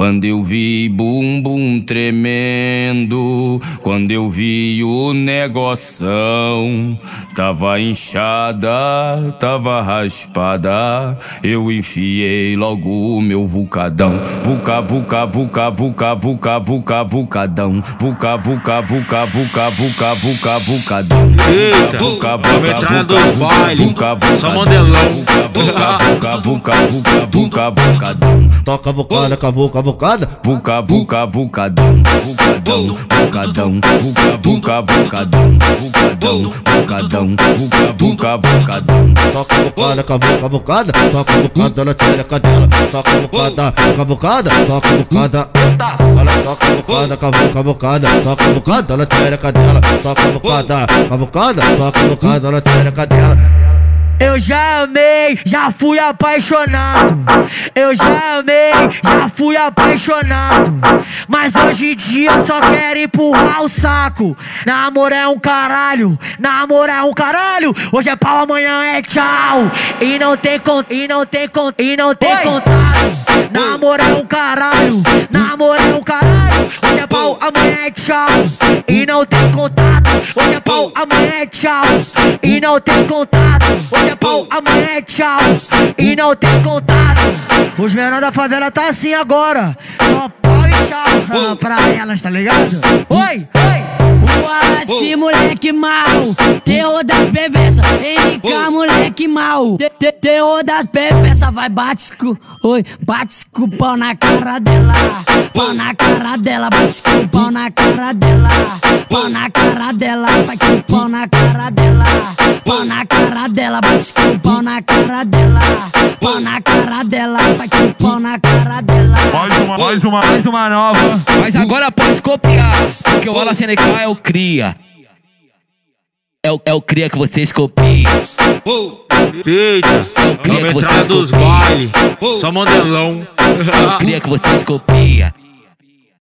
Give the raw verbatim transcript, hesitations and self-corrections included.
Quando eu vi bum bum tremendo, quando eu vi o negoção, tava inchada, tava raspada, eu enfiei logo o meu vulcadão. Vuca, vuca, vuca, vuca, vuca, vuca, vucadão. Vuca, vuca, vuca, vuca, vuca, vuca, vucadão. Eita, vuca, vuca, vuca, vuca, só Mandelão. Vuca, vuca, vuca, vuca, vuca, vucadão. Toca vocada, cavoca. Vucada, vuca, vuca, vucadão, vucadão, vucadão, vuca, vuca, vucadão, vucadão, vucadão, vuca, vuca, vucadão. Toca vucada, cavoca, vucada, toca vucada na tchereca dela, toca vucada, cavucada, toca vucada. Ela toca vucada, cavoca, vucada, toca vucada na tchereca dela, toca vucada, cavucada, toca vucada na tchereca dela. Eu já amei, já fui apaixonado. Eu já amei, já fui apaixonado. Mas hoje em dia só quero empurrar o saco. Namoro é um caralho, namoro é um caralho. Hoje é pau, amanhã é tchau. E não tem con, e não tem con, e não tem Oi. contato. Namoro é um caralho, namoro é um caralho. Hoje é pau, amanhã é tchau. E não tem contato. Hoje é pau, amanhã é tchau. E não tem contato. É pau, amanhã é tchau, e não tem contato. Os menores da favela tá assim agora, só pau e tchau pra elas, tá ligado? Oi, oi. Rua assim, moleque mal, terror das perversas. N K, moleque mal, terror das perversas. Vai, bate com, oi, bate com o pau na cara dela. Pau na cara dela, bate com o pau na cara dela. Pau na cara dela, vai com o pau na cara dela. Pau na cara dela, bate com o pau na cara dela. Pau na cara dela, vai com o pau na cara dela. Mais uma, mais uma, mais uma nova. Mas agora pode copiar, porque o Wallace N K é o cria. É o, é o cria que vocês copiam. Eita, é o cria que vocês copiam. Só Mandelão. É o cria que vocês copiam.